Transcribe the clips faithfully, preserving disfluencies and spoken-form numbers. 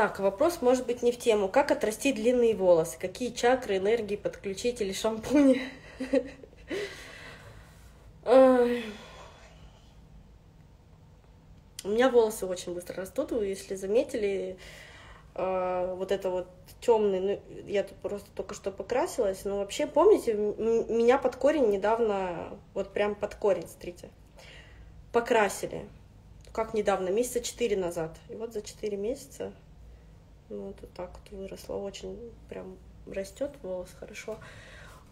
Так, вопрос может быть не в тему. Как отрастить длинные волосы? Какие чакры, энергии подключить или шампуни? У меня волосы очень быстро растут, вы если заметили, э, вот это вот темный, ну, я тут просто только что покрасилась, но вообще, помните, меня под корень недавно, вот прям под корень, смотрите, покрасили, как недавно, месяца четыре назад, и вот за четыре месяца, ну, вот так вот выросло, очень прям растет волос хорошо.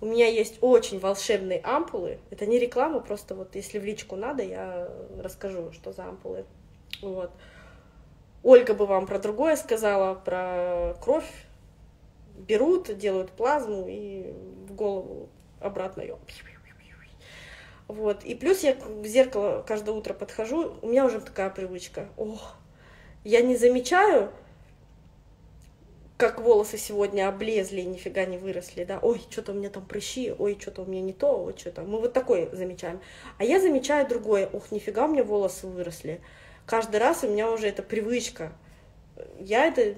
У меня есть очень волшебные ампулы, это не реклама, просто вот если в личку надо, я расскажу, что за ампулы. Вот. Ольга бы вам про другое сказала, про кровь. Берут, делают плазму и в голову обратно ее. Вот. И плюс я в зеркало каждое утро подхожу, у меня уже такая привычка. Ох, я не замечаю, как волосы сегодня облезли и нифига не выросли, да, ой, что-то у меня там прыщи, ой, что-то у меня не то, ой, что-то, мы вот такое замечаем, а я замечаю другое, ух, нифига у меня волосы выросли, каждый раз у меня уже эта привычка, я это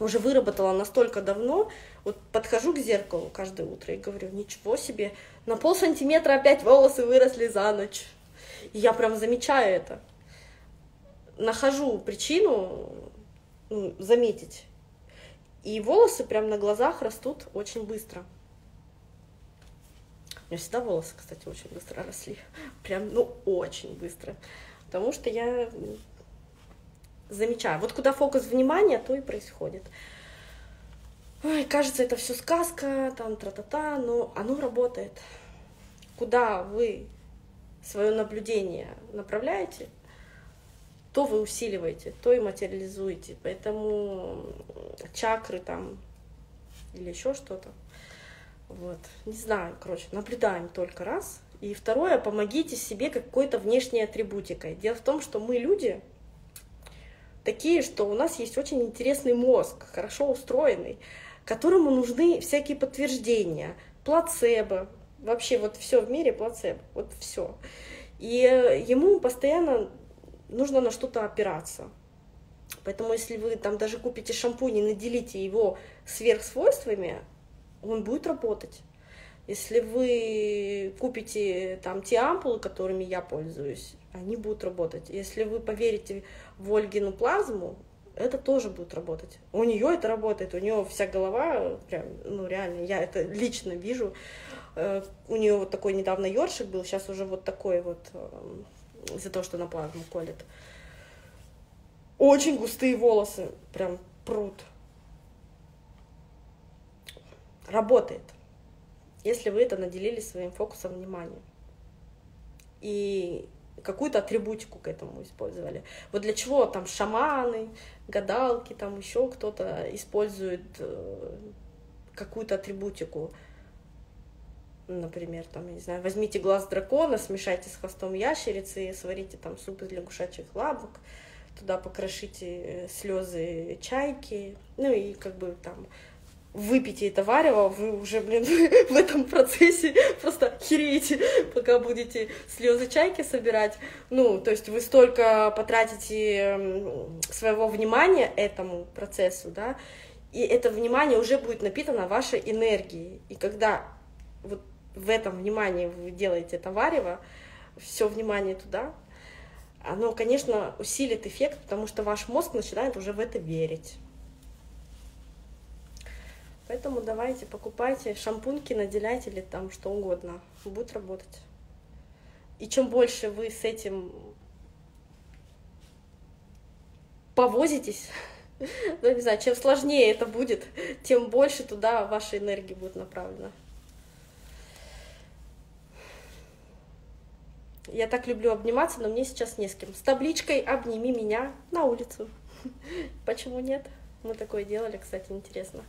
уже выработала настолько давно, вот подхожу к зеркалу каждое утро и говорю, ничего себе, на пол сантиметра опять волосы выросли за ночь, и я прям замечаю это, нахожу причину, заметить. И волосы прям на глазах растут очень быстро. У меня всегда волосы, кстати, очень быстро росли. Прям, ну, очень быстро. Потому что я замечаю. Вот куда фокус внимания, то и происходит. Ой, кажется, это все сказка, там, тра-та-та, но оно работает. Куда вы свое наблюдение направляете, то вы усиливаете, то и материализуете. Поэтому чакры там или еще что-то. Вот. Не знаю, короче, наблюдаем только раз. И второе, помогите себе какой-то внешней атрибутикой. Дело в том, что мы люди такие, что у нас есть очень интересный мозг, хорошо устроенный, которому нужны всякие подтверждения, плацебо. Вообще вот все в мире плацебо, вот все. И ему постоянно нужно на что-то опираться. Поэтому если вы там даже купите шампунь и наделите его сверхсвойствами, он будет работать. Если вы купите там те ампулы, которыми я пользуюсь, они будут работать. Если вы поверите в Ольгину плазму, это тоже будет работать. У нее это работает, у нее вся голова, прям, ну реально, я это лично вижу. У нее вот такой недавно ёршик был, сейчас уже вот такой вот... из-за того, что на плазму колет. Очень густые волосы, прям прут. Работает, если вы это наделили своим фокусом внимания. И какую-то атрибутику к этому использовали. Вот для чего там шаманы, гадалки, там еще кто-то использует какую-то атрибутику. Например, там, я не знаю, возьмите глаз дракона, смешайте с хвостом ящерицы, сварите там суп из лягушачьих лапок, туда покрошите слезы чайки, ну и как бы там выпейте это варево, вы уже, блин, в этом процессе просто хереете, пока будете слезы чайки собирать. Ну, то есть вы столько потратите своего внимания этому процессу, да, и это внимание уже будет напитано вашей энергией. И когда вот в этом внимании вы делаете это варево, все внимание туда, оно, конечно, усилит эффект, потому что ваш мозг начинает уже в это верить. Поэтому давайте, покупайте шампуньки, наделяйте или там что угодно, будет работать. И чем больше вы с этим повозитесь, ну, не знаю, чем сложнее это будет, тем больше туда вашей энергии будет направлено. Я так люблю обниматься, но мне сейчас не с кем. С табличкой «Обними меня» на улицу. Почему нет? Мы такое делали, кстати, интересно.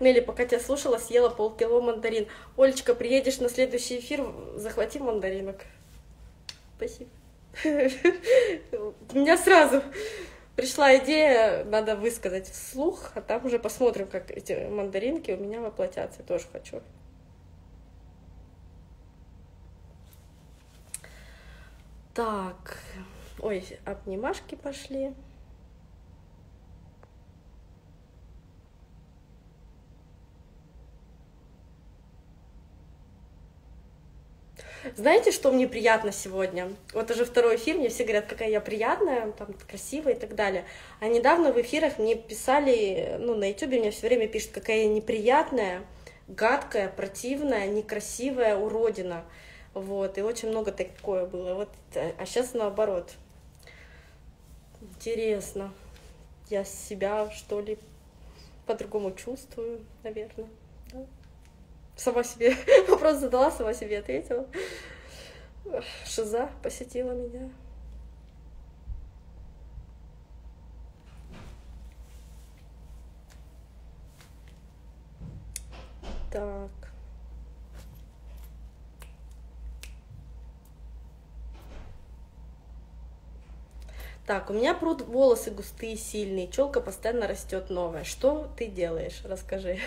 Нелли, пока тебя слушала, съела полкило мандарин. Олечка, приедешь на следующий эфир, захвати мандаринок. Спасибо. У меня сразу пришла идея, надо высказать вслух, а там уже посмотрим, как эти мандаринки у меня воплотятся. Я тоже хочу. Так, ой, обнимашки пошли. Знаете, что мне приятно сегодня? Вот уже второй эфир, мне все говорят, какая я приятная, там, красивая и так далее. А недавно в эфирах мне писали, ну, на ютубе мне все время пишут, какая я неприятная, гадкая, противная, некрасивая уродина. Вот, и очень много такое было. Вот, а сейчас наоборот. Интересно, я себя, что ли, по-другому чувствую, наверное, да? Сама себе вопрос задала, сама себе ответила. Шиза посетила меня. Так. Так, у меня прут волосы густые, сильные, челка постоянно растет новая. Что ты делаешь? Расскажи.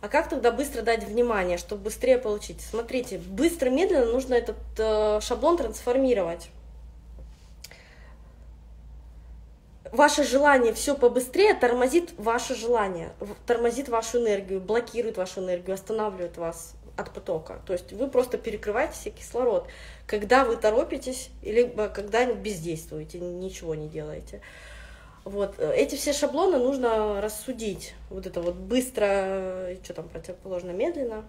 А как тогда быстро дать внимание, чтобы быстрее получить? Смотрите, быстро-медленно нужно этот э, шаблон трансформировать. Ваше желание все побыстрее тормозит ваше желание, тормозит вашу энергию, блокирует вашу энергию, останавливает вас от потока. То есть вы просто перекрываете себе кислород, когда вы торопитесь или когда бездействуете, ничего не делаете. Вот, эти все шаблоны нужно рассудить, вот это вот быстро, что там противоположно, медленно.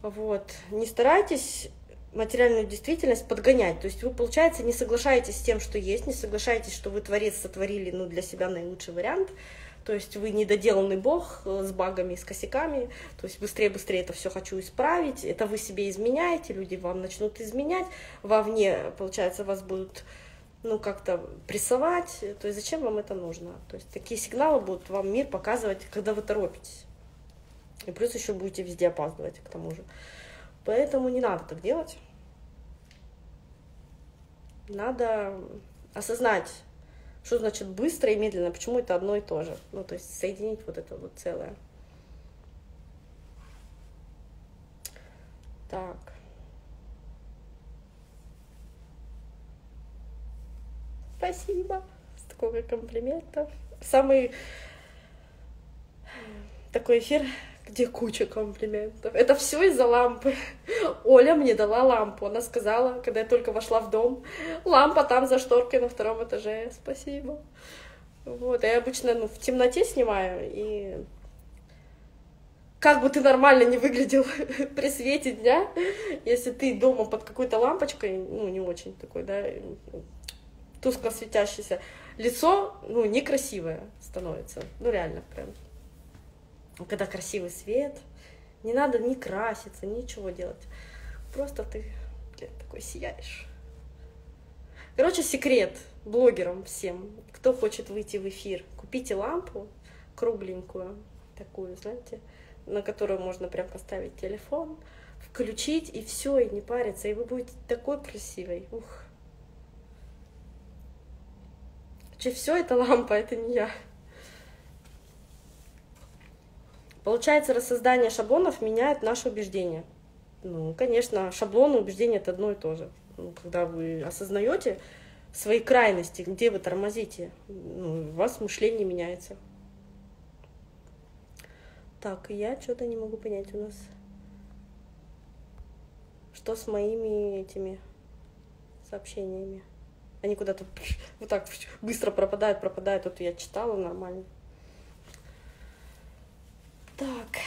Вот, не старайтесь материальную действительность подгонять, то есть вы, получается, не соглашаетесь с тем, что есть, не соглашаетесь, что вы творец сотворили, ну, для себя наилучший вариант, то есть вы недоделанный бог с багами, с косяками, то есть быстрее-быстрее это все хочу исправить, это вы себе изменяете, люди вам начнут изменять, вовне, получается, вас будут... ну, как-то прессовать, то есть зачем вам это нужно? То есть такие сигналы будут вам мир показывать, когда вы торопитесь. И плюс еще будете везде опаздывать, к тому же. Поэтому не надо так делать. Надо осознать, что значит быстро и медленно, почему это одно и то же. Ну, то есть соединить вот это вот целое. Так. Спасибо, столько комплиментов. Самый такой эфир, где куча комплиментов. Это все из-за лампы. Оля мне дала лампу. Она сказала, когда я только вошла в дом, лампа там за шторкой на втором этаже. Спасибо. Вот, я обычно, ну, в темноте снимаю, и как бы ты нормально не выглядел при свете дня, если ты дома под какой-то лампочкой, ну, не очень такой, да, тускло светящееся лицо, ну, некрасивое становится. Ну, реально, прям. Когда красивый свет, не надо ни краситься, ничего делать. Просто ты, блин, такой сияешь. Короче, секрет блогерам всем, кто хочет выйти в эфир, купите лампу кругленькую, такую, знаете, на которую можно прям поставить телефон, включить, и все, и не париться, и вы будете такой красивой. Ух. Че, все это лампа, это не я. Получается, рассоздание шаблонов меняет наше убеждение. Ну, конечно, шаблон и убеждение это одно и то же. Ну, когда вы осознаете свои крайности, где вы тормозите, ну, у вас мышление меняется. Так, я что-то не могу понять у нас. Что с моими этими сообщениями? Они куда-то вот так быстро пропадают, пропадают. Вот я читала нормально. Так.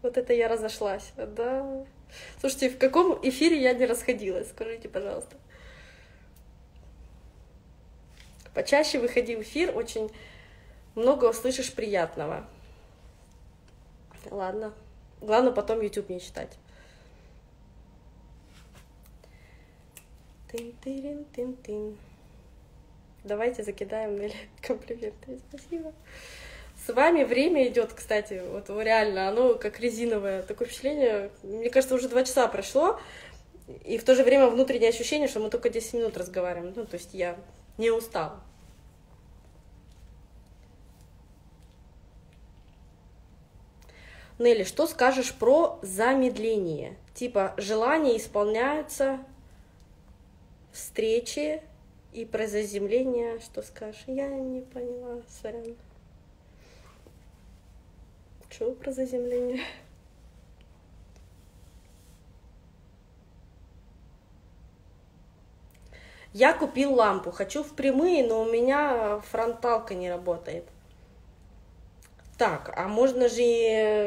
Вот это я разошлась. Да. Слушайте, в каком эфире я не расходилась? Скажите, пожалуйста. Почаще выходи в эфир, очень много услышишь приятного. Ладно. Главное, потом ютуб не читать. Тын-тырин-тын-тын. Давайте закидаем Нелли комплименты. Спасибо. С вами время идет, кстати, вот реально, оно как резиновое. Такое впечатление, мне кажется, уже два часа прошло, И в то же время внутреннее ощущение, что мы только десять минут разговариваем. Ну, то есть я не устала. Нелли, что скажешь про замедление? Типа желания исполняются, встречи и про заземление. Что скажешь? Я не поняла, сорян. Что про заземление? Я купил лампу, хочу впрямую, но у меня фронталка не работает. Так, а можно же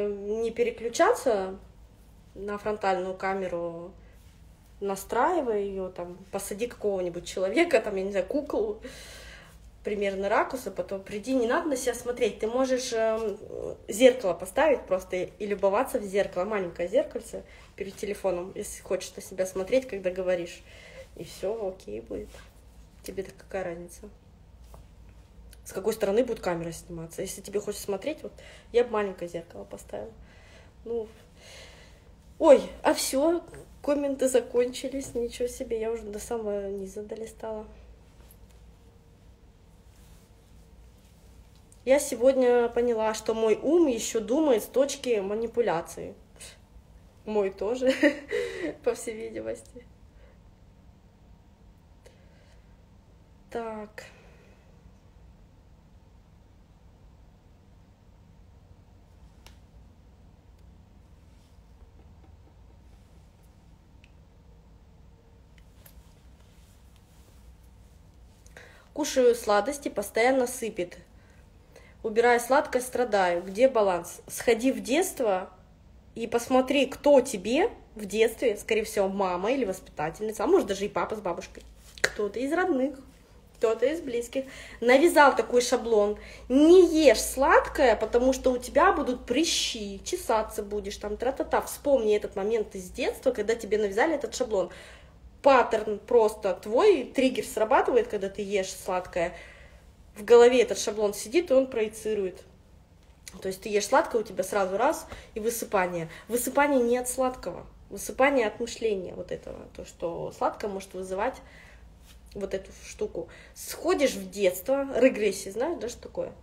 не переключаться на фронтальную камеру, настраивая ее, там, посади какого-нибудь человека, там, я не знаю, куклу, примерно ракурса, потом приди, не надо на себя смотреть, ты можешь зеркало поставить просто и любоваться в зеркало, маленькое зеркальце перед телефоном, если хочешь на себя смотреть, когда говоришь. И все, окей будет. Тебе-то какая разница? С какой стороны будет камера сниматься? Если тебе хочется смотреть, вот я бы маленькое зеркало поставила. Ну, ой, а все, комменты закончились, ничего себе, я уже до самого низа долистала. Я сегодня поняла, что мой ум еще думает с точки манипуляции. Мой тоже, по всей видимости. Так. Кушаю сладости, постоянно сыпет. Убирая сладкость, страдаю. Где баланс? Сходи в детство и посмотри, кто тебе в детстве, скорее всего, мама или воспитательница, а может даже и папа с бабушкой, кто-то из родных, кто-то из близких, навязал такой шаблон. Не ешь сладкое, потому что у тебя будут прыщи, чесаться будешь, там, тра-та-та. Вспомни этот момент из детства, когда тебе навязали этот шаблон. Паттерн просто твой, триггер срабатывает, когда ты ешь сладкое. В голове этот шаблон сидит, и он проецирует. То есть ты ешь сладкое, у тебя сразу раз, и высыпание. Высыпание не от сладкого, высыпание от мышления вот этого. То, что сладкое может вызывать вот эту штуку. Сходишь в детство, регрессии, знаешь, да, что такое?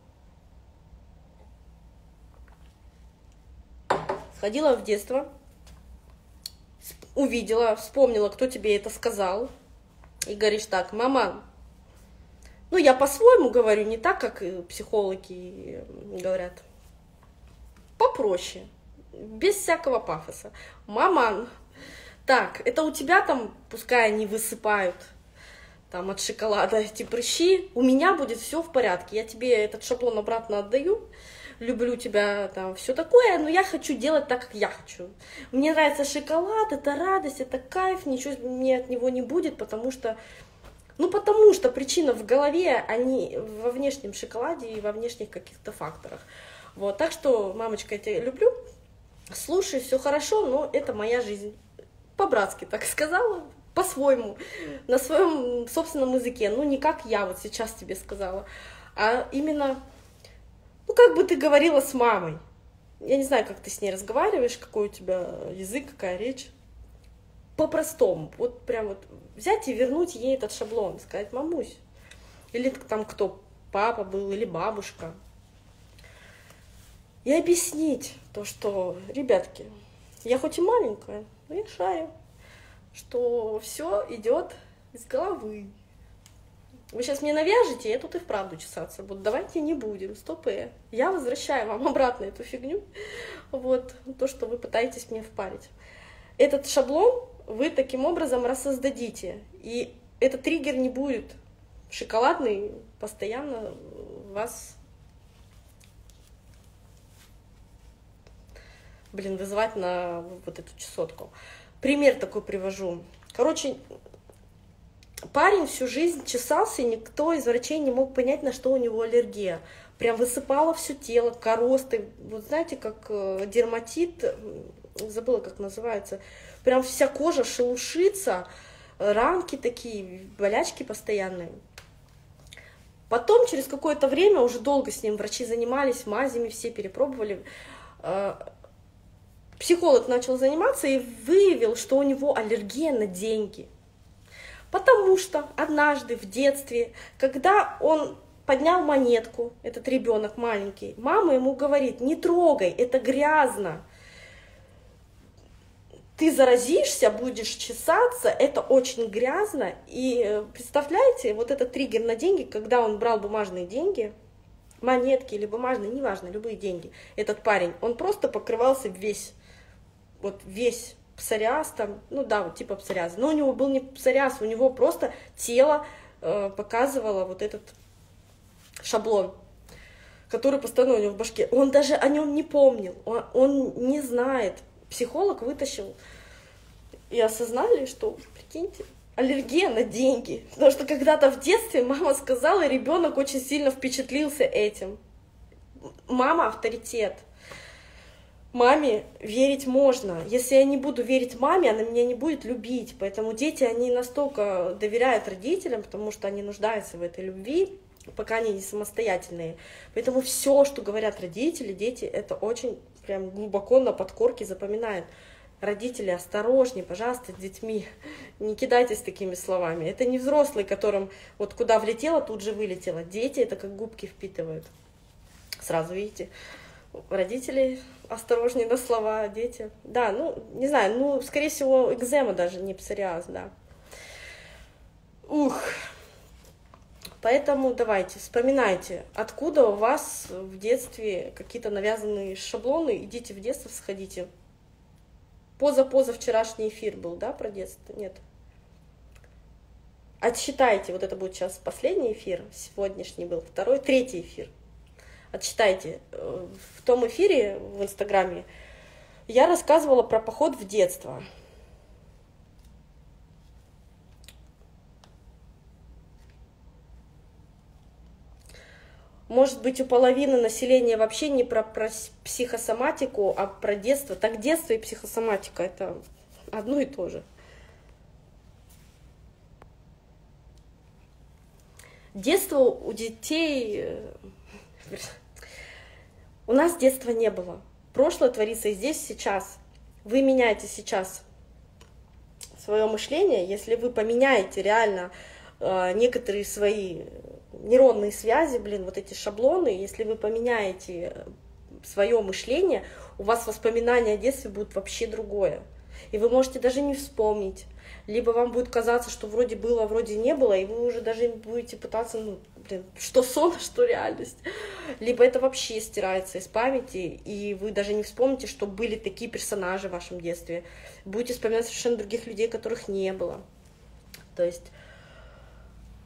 Сходила в детство, увидела, вспомнила, кто тебе это сказал, и говоришь так: мама, ну я по-своему говорю, не так, как психологи говорят, попроще, без всякого пафоса. Мама, так, это у тебя там, пускай они высыпают, там, от шоколада эти прыщи, у меня будет все в порядке, я тебе этот шаблон обратно отдаю, люблю тебя, там, все такое, но я хочу делать так, как я хочу. Мне нравится шоколад, это радость, это кайф, ничего мне от него не будет, потому что, ну, потому что причина в голове, а не во внешнем шоколаде и во внешних каких-то факторах. Вот, так что, мамочка, я тебя люблю, слушай, все хорошо, но это моя жизнь. По-братски так сказала, по-своему, на своем собственном языке, ну не как я вот сейчас тебе сказала, а именно, ну как бы ты говорила с мамой, я не знаю, как ты с ней разговариваешь, какой у тебя язык, какая речь, по-простому, вот прям вот взять и вернуть ей этот шаблон, сказать: мамусь, или там кто, папа был или бабушка, и объяснить то, что, ребятки, я хоть и маленькая, но я шарю, что все идет из головы. Вы сейчас мне навяжете, я тут и вправду чесаться буду. Давайте не будем, стоп. Я возвращаю вам обратно эту фигню, вот, то, что вы пытаетесь мне впарить. Этот шаблон вы таким образом рассоздадите, и этот триггер не будет шоколадный, постоянно вас, блин, вызывать на вот эту чесотку. Пример такой привожу. Короче, парень всю жизнь чесался, и никто из врачей не мог понять, на что у него аллергия. Прям высыпало все тело, коросты, вот знаете, как дерматит, забыла, как называется, прям вся кожа шелушится, ранки такие, болячки постоянные. Потом, через какое-то время, уже долго с ним врачи занимались, мазями все перепробовали, психолог начал заниматься и выявил, что у него аллергия на деньги. Потому что однажды в детстве, когда он поднял монетку, этот ребенок маленький, мама ему говорит: не трогай, это грязно. Ты заразишься, будешь чесаться, это очень грязно. И представляете, вот этот триггер на деньги, когда он брал бумажные деньги, монетки или бумажные, неважно, любые деньги, этот парень, он просто покрывался весь, вот весь псориаз там, ну да, вот типа псориаз, но у него был не псориаз, у него просто тело э, показывало вот этот шаблон, который постоянно у него в башке. Он даже о нем не помнил, он, он не знает. Психолог вытащил и осознали, что, прикиньте, аллергия на деньги. Потому что когда-то в детстве мама сказала, и ребенок очень сильно впечатлился этим. Мама — авторитет. Маме верить можно. Если я не буду верить маме, она меня не будет любить. Поэтому дети, они настолько доверяют родителям, потому что они нуждаются в этой любви, пока они не самостоятельные. Поэтому все, что говорят родители, дети, это очень прям глубоко на подкорке запоминают. Родители, осторожнее, пожалуйста, с детьми. Не кидайтесь такими словами. Это не взрослые, которым вот куда влетело, тут же вылетело. Дети это как губки впитывают. Сразу видите. Родители осторожнее на слова, дети. Да, ну, не знаю, ну, скорее всего, экзема даже, не псориаз, да. Ух. Поэтому давайте, вспоминайте, откуда у вас в детстве какие-то навязанные шаблоны. Идите в детство, сходите. Поза-поза вчерашний эфир был, да, про детство? Нет. Отсчитайте, вот это будет сейчас последний эфир, сегодняшний был, второй, третий эфир. Отсчитайте. В том эфире в Инстаграме я рассказывала про поход в детство. Может быть, у половины населения вообще не про, про психосоматику, а про детство. Так детство и психосоматика — это одно и то же. Детство у детей... У нас детства не было. Прошлое творится и здесь, сейчас. Вы меняете сейчас свое мышление. Если вы поменяете реально некоторые свои... нейронные связи, блин, вот эти шаблоны, если вы поменяете свое мышление, у вас воспоминания о детстве будут вообще другое. И вы можете даже не вспомнить. Либо вам будет казаться, что вроде было, вроде не было, и вы уже даже будете пытаться, ну, блин, что сон, что реальность. Либо это вообще стирается из памяти, и вы даже не вспомните, что были такие персонажи в вашем детстве. Будете вспоминать совершенно других людей, которых не было. То есть...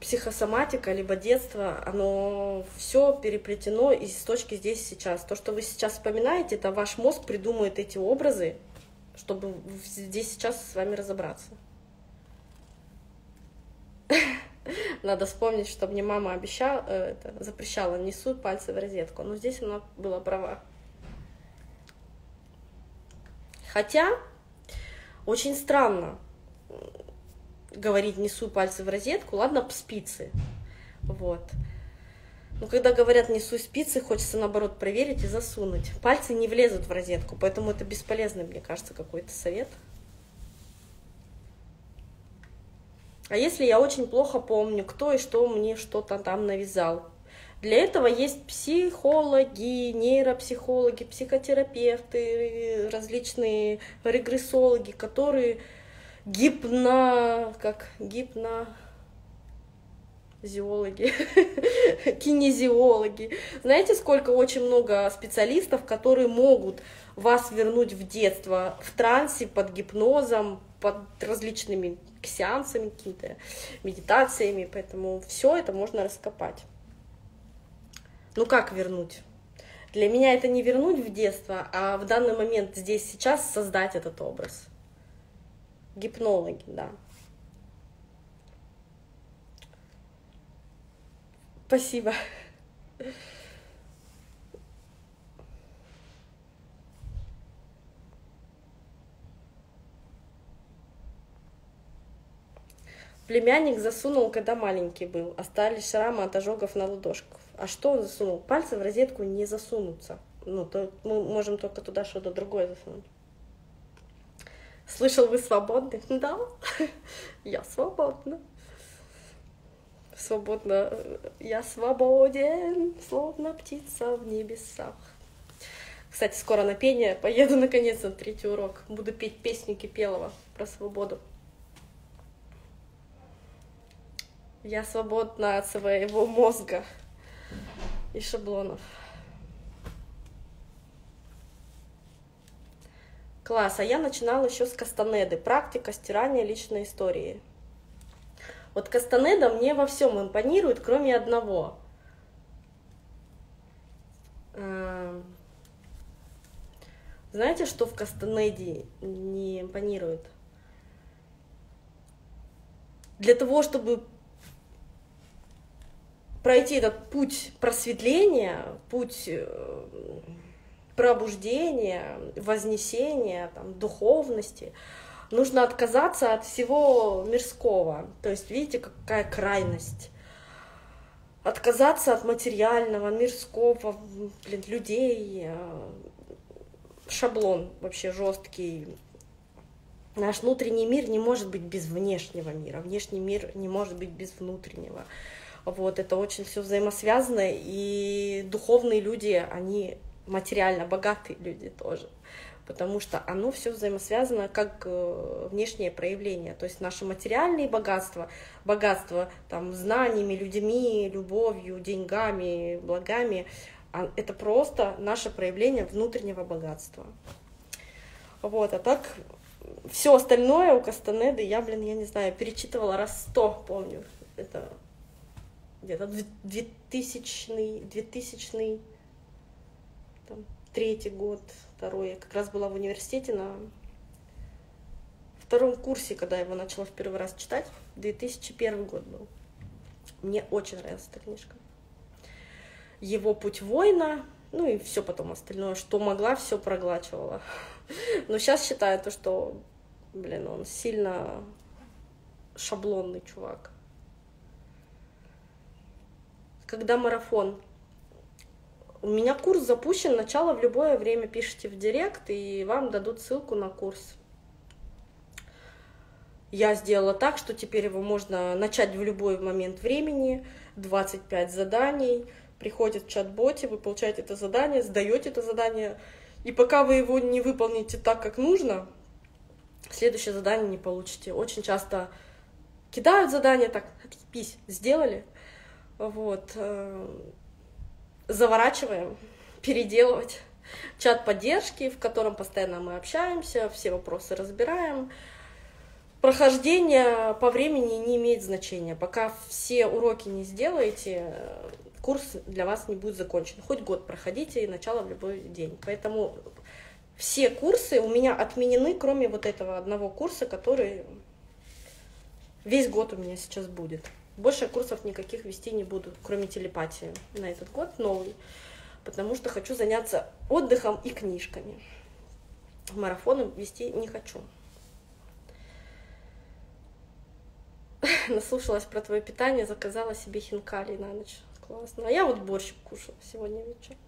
психосоматика, либо детство, оно все переплетено из точки здесь и сейчас. То, что вы сейчас вспоминаете, это ваш мозг придумает эти образы, чтобы здесь сейчас с вами разобраться. Надо вспомнить, что мне мама обещала, это, запрещала, не суй пальцы в розетку. Но здесь она была права. Хотя очень странно говорить «не суй пальцы в розетку», ладно, спицы, вот. Но когда говорят «не суй спицы», хочется наоборот проверить и засунуть. Пальцы не влезут в розетку, поэтому это бесполезный, мне кажется, какой-то совет. А если я очень плохо помню, кто и что мне что-то там навязал? Для этого есть психологи, нейропсихологи, психотерапевты, различные регрессологи, которые... гипно... как гипнозиологи, кинезиологи. Знаете, сколько очень много специалистов, которые могут вас вернуть в детство, в трансе, под гипнозом, под различными сеансами, какими-то медитациями. Поэтому все это можно раскопать. Ну как вернуть? Для меня это не вернуть в детство, а в данный момент, здесь, сейчас создать этот образ. Гипнологи, да. Спасибо. Племянник засунул, когда маленький был. Остались шрамы от ожогов на ладошках. А что он засунул? Пальцы в розетку не засунутся. Ну, то мы можем только туда что-то другое засунуть. Слышал, вы свободны? Да, я свободна. Свободна, я свободен, словно птица в небесах. Кстати, скоро на пение поеду, наконец, на третий урок. Буду петь песни Кипелова про свободу. Я свободна от своего мозга и шаблонов. Класс, а я начинала еще с Кастанеды. Практика стирания личной истории. Вот Кастанеда мне во всем импонирует, кроме одного. Знаете, что в Кастанеде не импонирует? Для того, чтобы пройти этот путь просветления, путь пробуждения, вознесения, там, духовности, нужно отказаться от всего мирского. То есть, видите, какая крайность. Отказаться от материального, мирского, блин, людей. Шаблон вообще жесткий. Наш внутренний мир не может быть без внешнего мира. Внешний мир не может быть без внутреннего. Вот, это очень все взаимосвязано. И духовные люди, они материально богатые люди тоже. Потому что оно все взаимосвязано как внешнее проявление. То есть наши материальные богатства, богатства там, знаниями, людьми, любовью, деньгами, благами, это просто наше проявление внутреннего богатства. Вот, а так все остальное у Кастанеды, я, блин, я не знаю, перечитывала раз сто, помню. Это где-то двухтысячный, двухтысячный, там, третий год, второй. Я как раз была в университете на втором курсе, когда я его начала в первый раз читать. две тысячи первый год был. Мне очень нравилась эта книжка. Его «Путь воина», ну и все потом остальное, что могла, все проглачивала. Но сейчас считаю то, что, блин, он сильно шаблонный чувак. Когда марафон? У меня курс запущен, начало в любое время, пишите в директ, и вам дадут ссылку на курс. Я сделала так, что теперь его можно начать в любой момент времени, двадцать пять заданий, приходит в чат-боте, вы получаете это задание, сдаете это задание, и пока вы его не выполните так, как нужно, следующее задание не получите. Очень часто кидают задание, так, отъебись, сделали, вот. Заворачиваем, переделывать. Чат поддержки, в котором постоянно мы общаемся, все вопросы разбираем. Прохождение по времени не имеет значения. Пока все уроки не сделаете, курс для вас не будет закончен. Хоть год проходите и начало в любой день. Поэтому все курсы у меня отменены, кроме вот этого одного курса, который весь год у меня сейчас будет. Больше курсов никаких вести не буду, кроме телепатии, на этот год новый, потому что хочу заняться отдыхом и книжками. Марафоны вести не хочу. Наслушалась про твое питание, заказала себе хинкали на ночь. Классно. А я вот борщ кушала сегодня вечером.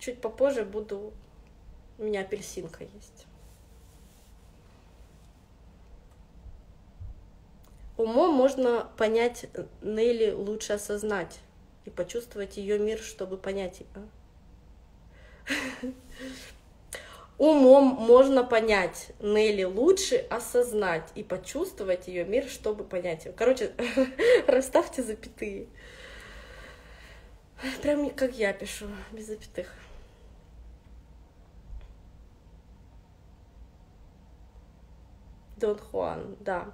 Чуть попозже буду... У меня апельсинка есть. Умом можно понять Нелли, лучше осознать и почувствовать ее мир, чтобы понять ее. Умом можно понять Нелли, лучше осознать и почувствовать ее мир, чтобы понять ее. Короче, расставьте запятые. Прям как я пишу, без запятых. Дон Хуан, да.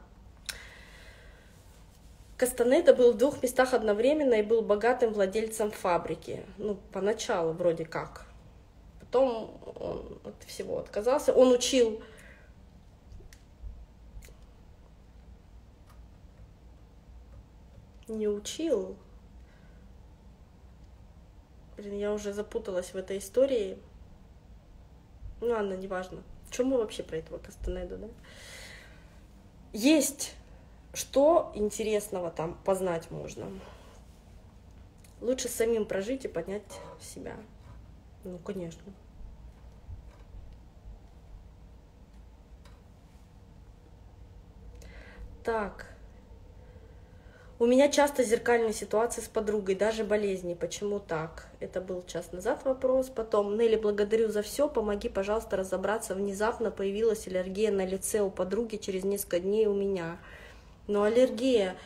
Кастанеда был в двух местах одновременно и был богатым владельцем фабрики. Ну, поначалу вроде как. Потом он от всего отказался. Он учил... Не учил. Блин, я уже запуталась в этой истории. Ну, ладно, неважно. Что мы вообще про этого Кастанеду, да? Есть... Что интересного там познать можно? Лучше самим прожить и понять себя. Ну, конечно. так. У меня часто зеркальные ситуации с подругой, даже болезни. Почему так? Это был час назад вопрос. Потом, Нелли, благодарю за все. Помоги, пожалуйста, разобраться. Внезапно появилась аллергия на лице у подруги, через несколько дней у меня. Но аллергия,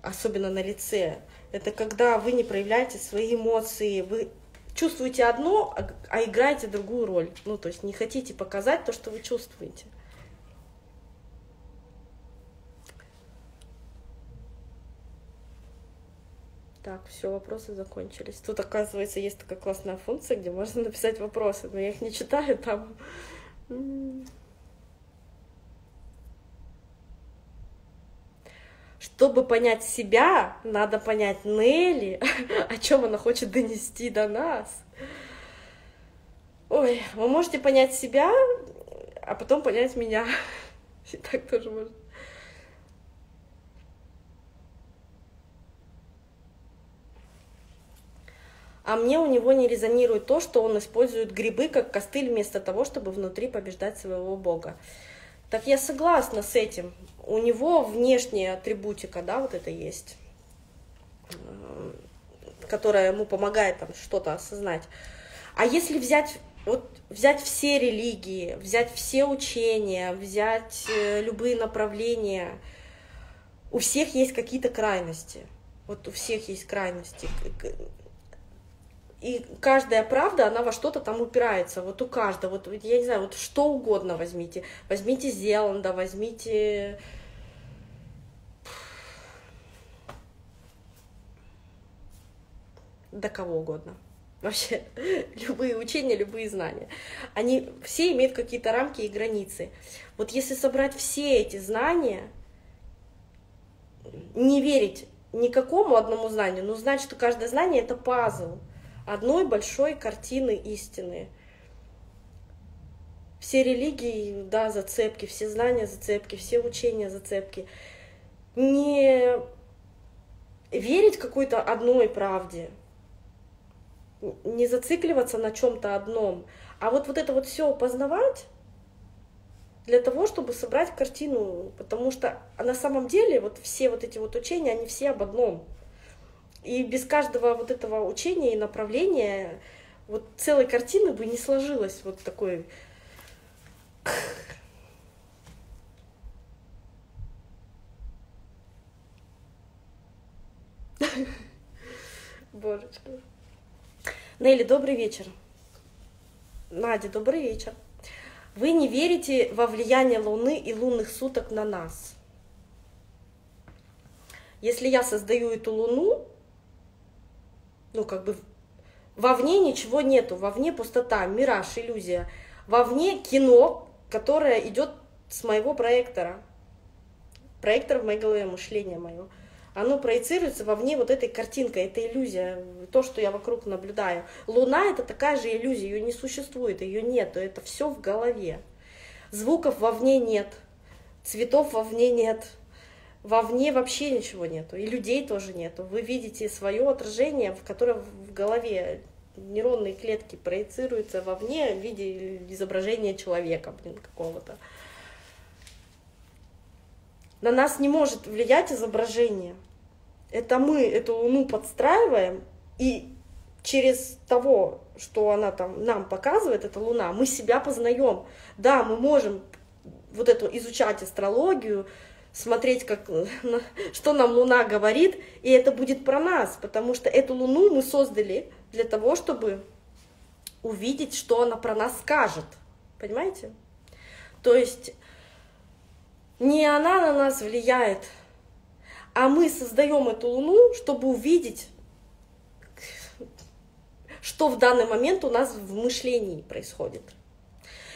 особенно на лице, это когда вы не проявляете свои эмоции, вы чувствуете одно, а играете другую роль. Ну, то есть не хотите показать то, что вы чувствуете. Так, все, вопросы закончились. Тут, оказывается, есть такая классная функция, где можно написать вопросы, но я их не читаю там. Чтобы понять себя, надо понять Нелли, о чем она хочет донести до нас. Ой, вы можете понять себя, а потом понять меня. И так тоже можно. А мне у него не резонирует то, что он использует грибы как костыль вместо того, чтобы внутри побеждать своего бога. Так я согласна с этим. У него внешняя атрибутика, да, вот это есть, которая ему помогает там что-то осознать. А если взять, вот, взять все религии, взять все учения, взять любые направления, у всех есть какие-то крайности. Вот у всех есть крайности. И каждая правда, она во что-то там упирается, вот у каждого, вот я не знаю, вот что угодно возьмите, возьмите Зеланда, возьмите... Да кого угодно, вообще, любые учения, любые знания, они все имеют какие-то рамки и границы. Вот если собрать все эти знания, не верить никакому одному знанию, но знать, что каждое знание — это пазл одной большой картины истины. Все религии, да, зацепки, все знания зацепки, все учения зацепки. Не верить какой-то одной правде, не зацикливаться на чем-то одном, а вот, вот это вот все познавать для того, чтобы собрать картину, потому что на самом деле вот все вот эти вот учения, они все об одном. И без каждого вот этого учения и направления вот целой картины бы не сложилось вот такой. Борочка. Нелли, добрый вечер. Надя, добрый вечер. Вы не верите во влияние Луны и лунных суток на нас? Если я создаю эту Луну, ну, как бы, вовне ничего нету, вовне пустота, мираж, иллюзия. Вовне кино, которое идет с моего проектора. Проектор в моей голове, мышление мое. Оно проецируется вовне вот этой картинкой, это иллюзия, то, что я вокруг наблюдаю. Луна — это такая же иллюзия, ее не существует, ее нету, это все в голове. Звуков вовне нет, цветов вовне нет. Вовне вообще ничего нету, и людей тоже нету. Вы видите свое отражение, в котором в голове нейронные клетки проецируются вовне в виде изображения человека, блин, какого-то. На нас не может влиять изображение. Это мы эту Луну подстраиваем, и через того, что она там нам показывает, эта Луна, мы себя познаем. Да, мы можем вот эту изучать астрологию, смотреть, как, что нам Луна говорит, и это будет про нас, потому что эту Луну мы создали для того, чтобы увидеть, что она про нас скажет, понимаете? То есть не она на нас влияет, а мы создаем эту Луну, чтобы увидеть, что в данный момент у нас в мышлении происходит.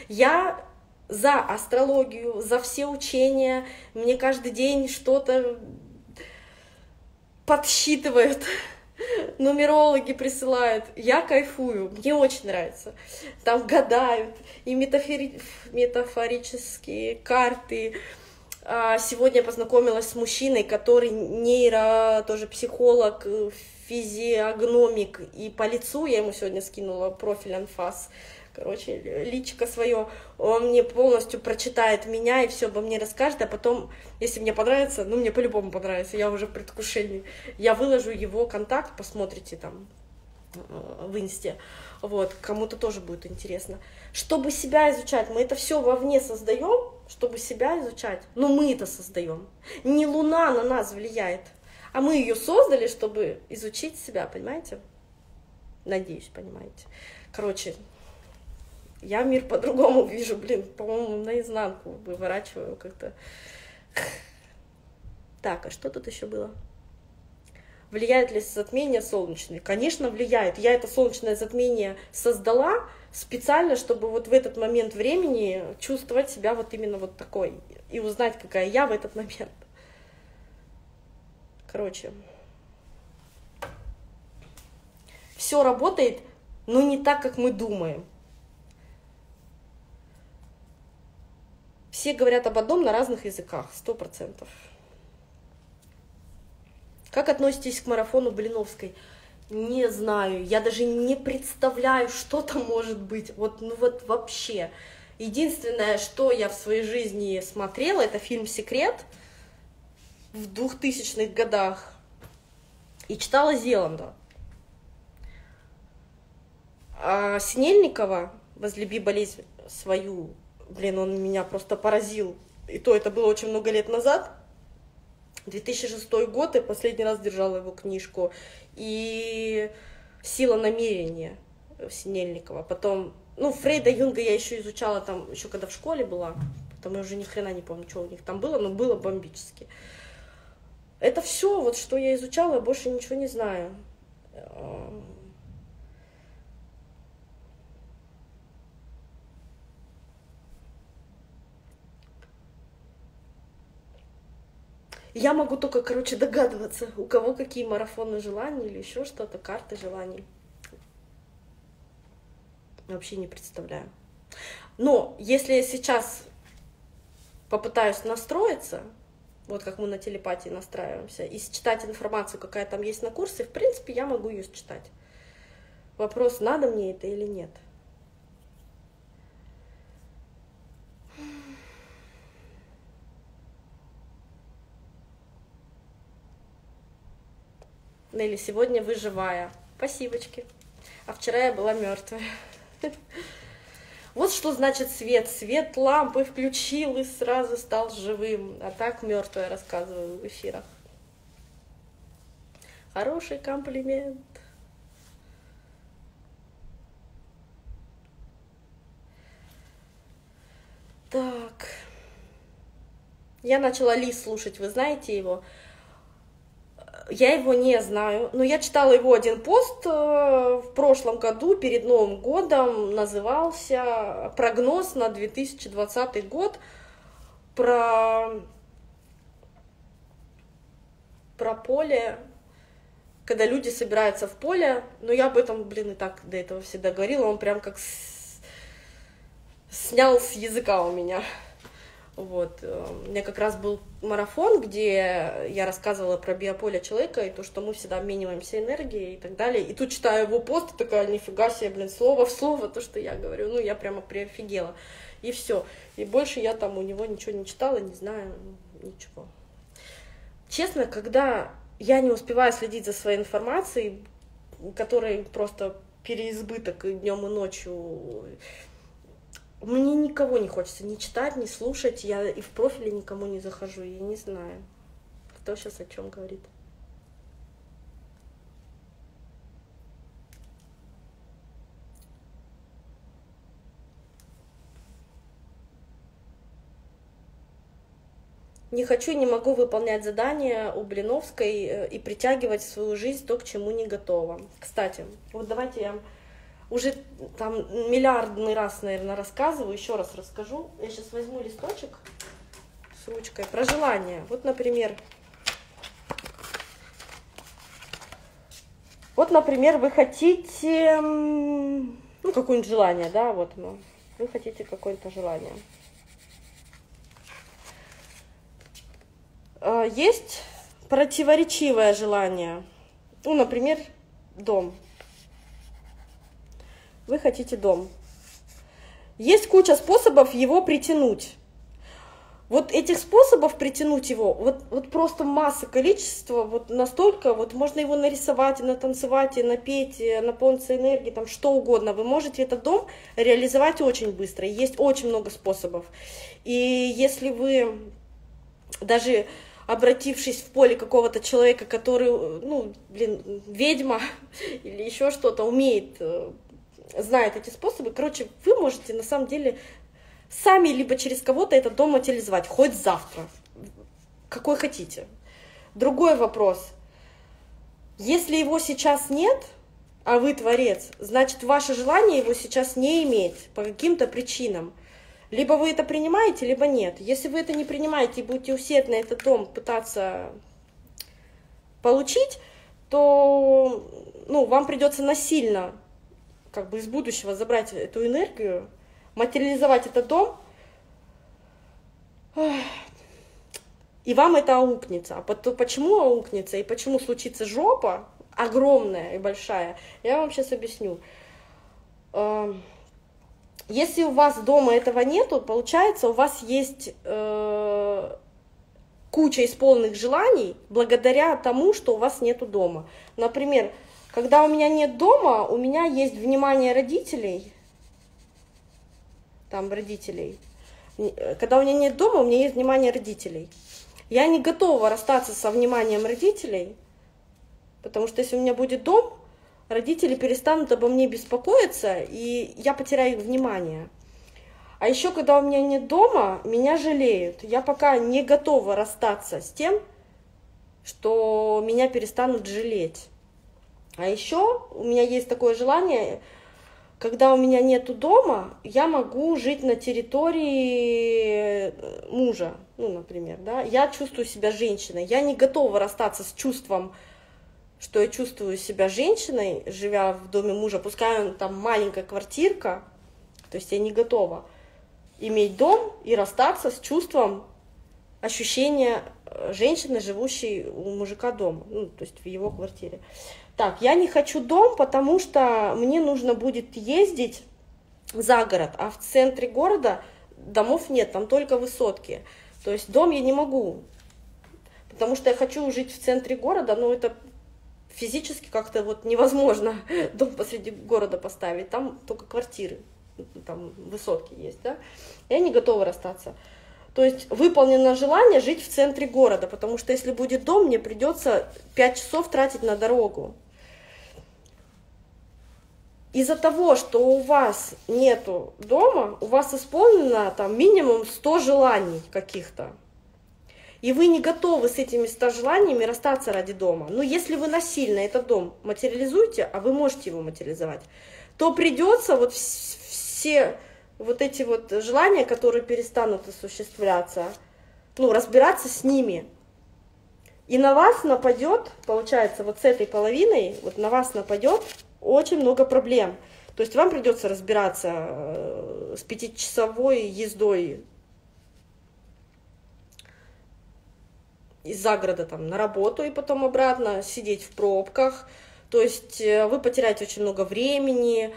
Я за астрологию, за все учения. Мне каждый день что-то подсчитывают, нумерологи присылают. Я кайфую, мне очень нравится. Там гадают, и метафори... метафорические карты. Сегодня я познакомилась с мужчиной, который нейро, тоже психолог, физиогномик. И по лицу я ему сегодня скинула профиль анфас. короче, личико свое, он мне полностью прочитает меня и все обо мне расскажет, а потом, если мне понравится, ну, мне по-любому понравится, я уже в предвкушении, я выложу его контакт, посмотрите там в инсте, вот, кому-то тоже будет интересно. Чтобы себя изучать, мы это все вовне создаем, чтобы себя изучать, но мы это создаем, не Луна на нас влияет, а мы ее создали, чтобы изучить себя, понимаете? Надеюсь, понимаете. Короче, я мир по-другому вижу, блин, по-моему, наизнанку выворачиваю как-то. Так, а что тут еще было? Влияет ли затмение солнечное? Конечно, влияет. Я это солнечное затмение создала специально, чтобы вот в этот момент времени чувствовать себя вот именно вот такой и узнать, какая я в этот момент. Короче, все работает, но не так, как мы думаем. Все говорят об одном на разных языках, сто процентов. Как относитесь к марафону Блиновской? Не знаю, я даже не представляю, что там может быть. Вот, ну вот вообще. Единственное, что я в своей жизни смотрела, это фильм «Секрет» в двухтысячных годах. И читала Зеланда. А Снельникова, «Возлюби болезнь свою», блин, он меня просто поразил. И то это было очень много лет назад. две тысячи шестой год, я последний раз держала его книжку, и «Сила намерения» Синельникова. Потом, ну, Фрейда, Юнга я еще изучала там, еще когда в школе была, там я уже ни хрена не помню, что у них там было, но было бомбически. Это все, вот что я изучала, я больше ничего не знаю. Я могу только, короче, догадываться, у кого какие марафоны желаний или еще что-то, карты желаний. Вообще не представляю. Но если я сейчас попытаюсь настроиться, вот как мы на телепатии настраиваемся, и считать информацию, какая там есть на курсе, в принципе, я могу ее считать. Вопрос, надо мне это или нет. Нелли, сегодня вы живая. Спасибочки. А вчера я была мертвая. Вот что значит свет. Свет лампы включил и сразу стал живым. А так мертвая, рассказываю в эфирах. Хороший комплимент. Так. Я начала Ли слушать, вы знаете его? Я его не знаю, но я читала его один пост в прошлом году, перед Новым годом, назывался «Прогноз на две тысячи двадцатый год», про, про поле, когда люди собираются в поле, но я об этом, блин, и так до этого всегда говорила, он прям как с... снял с языка у меня. Вот. У меня как раз был марафон, где я рассказывала про биополе человека и то, что мы всегда обмениваемся энергией и так далее. И тут читаю его пост, такая, нифига себе, блин, слово в слово то, что я говорю. Ну, я прямо приофигела. И все. И больше я там у него ничего не читала, не знаю, ничего. Честно, когда я не успеваю следить за своей информацией, которой просто переизбыток и днем, и ночью... Мне никого не хочется ни читать, ни слушать, я и в профиле никому не захожу, я не знаю, кто сейчас о чем говорит. Не хочу и не могу выполнять задания у Блиновской и притягивать в свою жизнь то, к чему не готова. Кстати, вот давайте я... Уже там миллиардный раз, наверное, рассказываю, еще раз расскажу. Я сейчас возьму листочек с ручкой про желание. Вот, например, вот, например, вы хотите, ну, какое-нибудь желание, да, вот оно. Вы хотите какое-то желание. Есть противоречивое желание. Ну, например, дом. Вы хотите дом. Есть куча способов его притянуть. Вот этих способов притянуть его, вот, вот просто масса, количество, вот настолько, вот можно его нарисовать, и натанцевать, и напеть, и наполниться энергией, там что угодно. Вы можете этот дом реализовать очень быстро, есть очень много способов. И если вы, даже обратившись в поле какого-то человека, который, ну, блин, ведьма или еще что-то, умеет, знает эти способы, короче, вы можете на самом деле... Сами, либо через кого-то этот дом материализовать, хоть завтра, какой хотите. Другой вопрос. Если его сейчас нет, а вы творец, значит, ваше желание его сейчас не иметь по каким-то причинам. Либо вы это принимаете, либо нет. Если вы это не принимаете и будете усердно этот дом пытаться получить, то, ну, вам придется насильно, как бы из будущего, забрать эту энергию, материализовать этот дом, и вам это аукнется. А почему аукнется и почему случится жопа огромная и большая, я вам сейчас объясню. Если у вас дома этого нету, получается, у вас есть куча исполненных желаний благодаря тому, что у вас нету дома. Например, когда у меня нет дома, у меня есть внимание родителей, там, родителей. Когда у меня нет дома, у меня есть внимание родителей. Я не готова расстаться со вниманием родителей, потому что если у меня будет дом, родители перестанут обо мне беспокоиться, и я потеряю их внимание. А еще, когда у меня нет дома, меня жалеют. Я пока не готова расстаться с тем, что меня перестанут жалеть. А еще у меня есть такое желание... Когда у меня нету дома, я могу жить на территории мужа, ну, например, да. Я чувствую себя женщиной. Я не готова расстаться с чувством, что я чувствую себя женщиной, живя в доме мужа. Пускай он там маленькая квартирка, то есть я не готова иметь дом и расстаться с чувством ощущения женщины, живущей у мужика дома, ну, то есть в его квартире. Так, я не хочу дом, потому что мне нужно будет ездить за город, а в центре города домов нет, там только высотки. То есть дом я не могу, потому что я хочу жить в центре города, но это физически как-то вот невозможно дом посреди города поставить, там только квартиры, там высотки есть, да? Я не готова расстаться. То есть выполнено желание жить в центре города, потому что если будет дом, мне придется пять часов тратить на дорогу. Из-за того, что у вас нету дома, у вас исполнено там минимум сто желаний каких-то. И вы не готовы с этими ста желаниями расстаться ради дома. Но если вы насильно этот дом материализуете, а вы можете его материализовать, то придется вот все вот эти вот желания, которые перестанут осуществляться, ну, разбираться с ними. И на вас нападет, получается, вот с этой половиной, вот на вас нападет очень много проблем. То есть вам придется разбираться с пятичасовой ездой из загорода там на работу и потом обратно, сидеть в пробках. То есть вы потеряете очень много времени,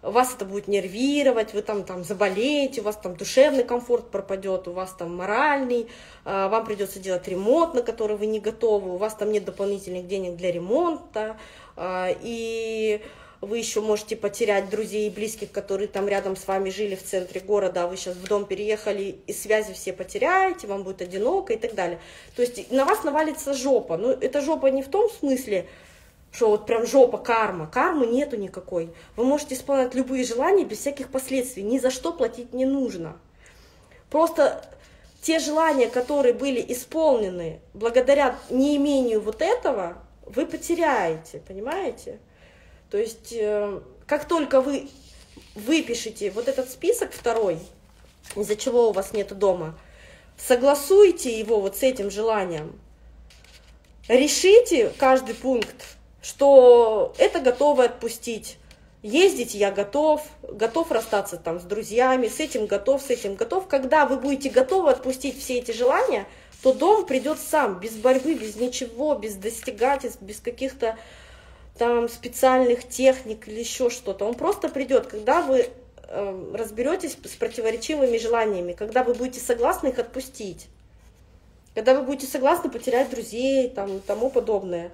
вас это будет нервировать, вы там, там заболеете, у вас там душевный комфорт пропадет, у вас там моральный, вам придется делать ремонт, на который вы не готовы, у вас там нет дополнительных денег для ремонта, и вы еще можете потерять друзей и близких, которые там рядом с вами жили в центре города, а вы сейчас в дом переехали, и связи все потеряете, вам будет одиноко и так далее. То есть на вас навалится жопа, но эта жопа не в том смысле, что вот прям жопа, карма. Кармы нету никакой. Вы можете исполнять любые желания без всяких последствий. Ни за что платить не нужно. Просто те желания, которые были исполнены благодаря неимению вот этого, вы потеряете, понимаете? То есть, как только вы выпишете вот этот список второй, из-за чего у вас нету дома, согласуйте его вот с этим желанием, решите каждый пункт, что это готово отпустить. Ездить я готов, готов расстаться там с друзьями, с этим готов, с этим готов. Когда вы будете готовы отпустить все эти желания, то дом придет сам, без борьбы, без ничего, без достигательств, без каких-то там специальных техник или еще что-то. Он просто придет, когда вы разберетесь с противоречивыми желаниями. Когда вы будете согласны их отпустить, когда вы будете согласны потерять друзей там, и тому подобное.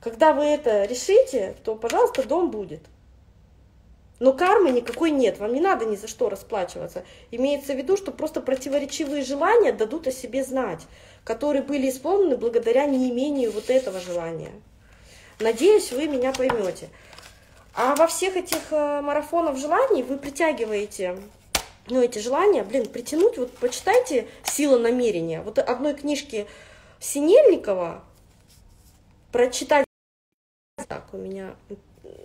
Когда вы это решите, то, пожалуйста, дом будет. Но кармы никакой нет, вам не надо ни за что расплачиваться. Имеется в виду, что просто противоречивые желания дадут о себе знать, которые были исполнены благодаря неимению вот этого желания. Надеюсь, вы меня поймете. А во всех этих марафонах желаний вы притягиваете, ну, эти желания, блин, притянуть, вот почитайте «Сила намерения». Вот одной книжки Синельникова прочитать, так, у меня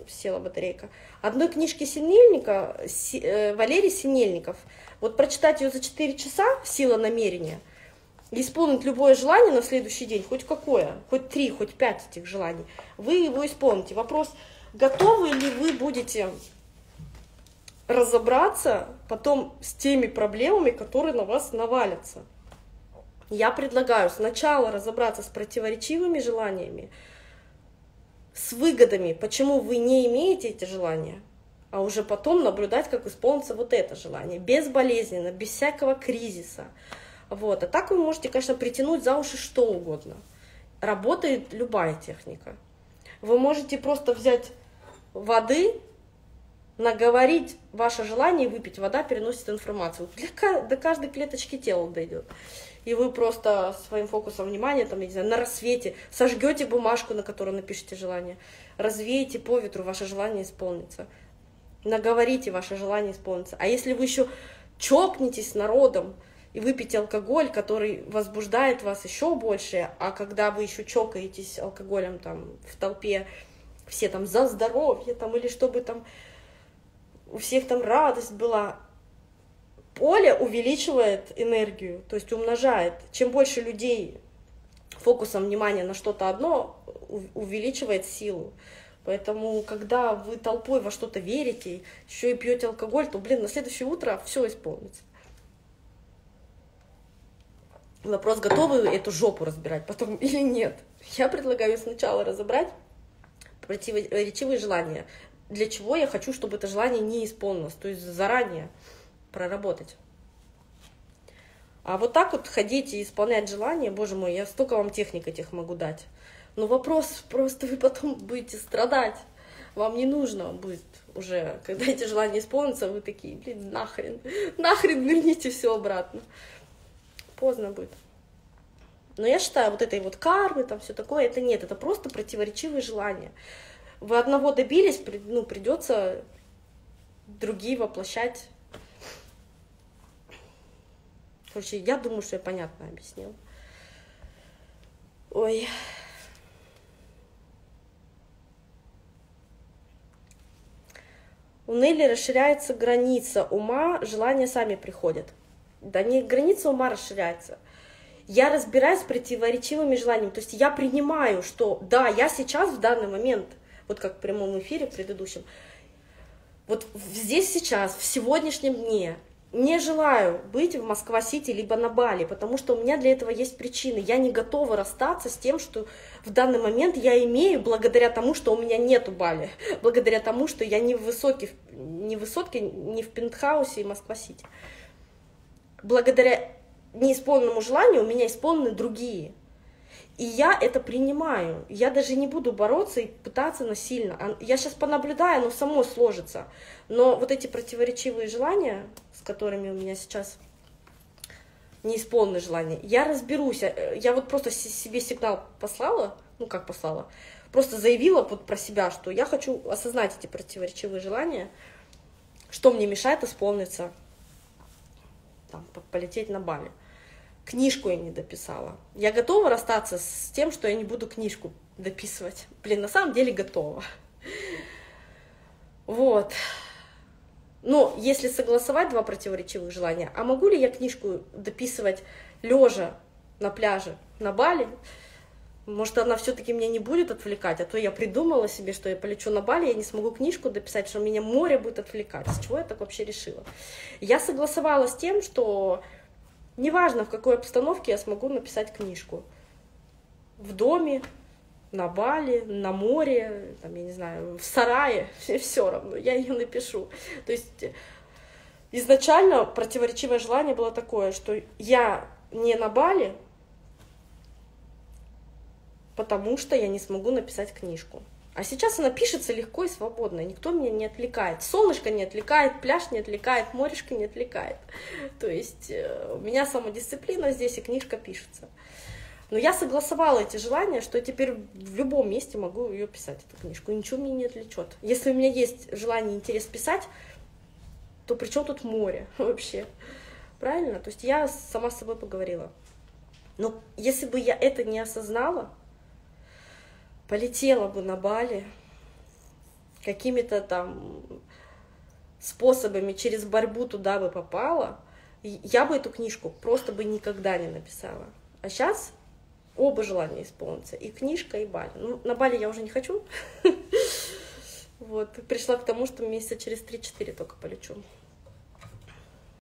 села батарейка, одной книжки Синельника, Валерий Синельников, вот прочитать ее за четыре часа, «Сила намерения», исполнить любое желание на следующий день, хоть какое, хоть три, хоть пять этих желаний, вы его исполните. Вопрос, готовы ли вы будете разобраться потом с теми проблемами, которые на вас навалятся. Я предлагаю сначала разобраться с противоречивыми желаниями, с выгодами, почему вы не имеете эти желания, а уже потом наблюдать, как исполнится вот это желание, безболезненно, без всякого кризиса. Вот. А так вы можете, конечно, притянуть за уши что угодно. Работает любая техника. Вы можете просто взять воды, наговорить ваше желание, выпить. Вода переносит информацию. Для, до каждой клеточки тела дойдет. И вы просто своим фокусом внимания, там, я не знаю, на рассвете сожгете бумажку, на которой напишите желание, развеете по ветру, ваше желание исполнится. Наговорите, ваше желание исполнится. А если вы еще чокнетесь с народом и выпьете алкоголь, который возбуждает вас еще больше, а когда вы еще чокаетесь алкоголем там в толпе, все там за здоровье, там, или чтобы там у всех там радость была, поле увеличивает энергию, то есть умножает. Чем больше людей фокусом внимания на что-то одно, увеличивает силу. Поэтому, когда вы толпой во что-то верите, еще и пьете алкоголь, то, блин, на следующее утро все исполнится. Вопрос, готовы вы эту жопу разбирать потом или нет. Я предлагаю сначала разобрать противоречивые желания. Для чего я хочу, чтобы это желание не исполнилось, то есть заранее проработать. А вот так вот ходить и исполнять желания, боже мой, я столько вам техник этих могу дать. Но вопрос, просто вы потом будете страдать. Вам не нужно будет уже, когда эти желания исполнятся, вы такие, блин, нахрен, нахрен верните все обратно. Поздно будет. Но я считаю, вот этой вот кармы, там все такое, это нет, это просто противоречивые желания. Вы одного добились, ну, придется другие воплощать. Короче, я думаю, что я понятно объяснила. Ой. У Нелли расширяется граница ума, желания сами приходят. Да не граница ума расширяется. Я разбираюсь с противоречивыми желаниями. То есть я принимаю, что да, я сейчас в данный момент, вот как в прямом эфире в предыдущем, вот здесь сейчас, в сегодняшнем дне, не желаю быть в Москва-Сити либо на Бали, потому что у меня для этого есть причины. Я не готова расстаться с тем, что в данный момент я имею, благодаря тому, что у меня нету Бали, благодаря тому, что я не в высотке, не в, высотке, не в пентхаусе и Москва-Сити. Благодаря неисполненному желанию у меня исполнены другие. И я это принимаю. Я даже не буду бороться и пытаться насильно. Я сейчас понаблюдаю, оно само сложится. Но вот эти противоречивые желания, с которыми у меня сейчас неисполненные желания, я разберусь. Я вот просто себе сигнал послала, ну как послала, просто заявила вот про себя, что я хочу осознать эти противоречивые желания, что мне мешает исполниться, там, полететь на Бали. Книжку я не дописала. Я готова расстаться с тем, что я не буду книжку дописывать. Блин, на самом деле готова. Вот. Но если согласовать два противоречивых желания, а могу ли я книжку дописывать лежа на пляже на Бали? Может, она все-таки меня не будет отвлекать, а то я придумала себе, что я полечу на Бали, я не смогу книжку дописать, что меня море будет отвлекать. С чего я так вообще решила? Я согласовала с тем, что неважно, в какой обстановке я смогу написать книжку. В доме, на Бали, на море, там, я не знаю, в сарае, все равно, я ее напишу. То есть изначально противоречивое желание было такое, что я не на Бали, потому что я не смогу написать книжку. А сейчас она пишется легко и свободно, никто меня не отвлекает. Солнышко не отвлекает, пляж не отвлекает, морешко не отвлекает. То есть у меня самодисциплина здесь, и книжка пишется. Но я согласовала эти желания, что я теперь в любом месте могу ее писать, эту книжку, и ничего меня не отвлечет. Если у меня есть желание и интерес писать, то при чем тут море вообще? Правильно? То есть я сама с собой поговорила. Но если бы я это не осознала, полетела бы на Бали какими-то там способами, через борьбу туда бы попала, я бы эту книжку просто бы никогда не написала. А сейчас оба желания исполнятся, и книжка, и Бали. Ну, на Бали я уже не хочу. Вот, пришла к тому, что месяца через три-четыре только полечу.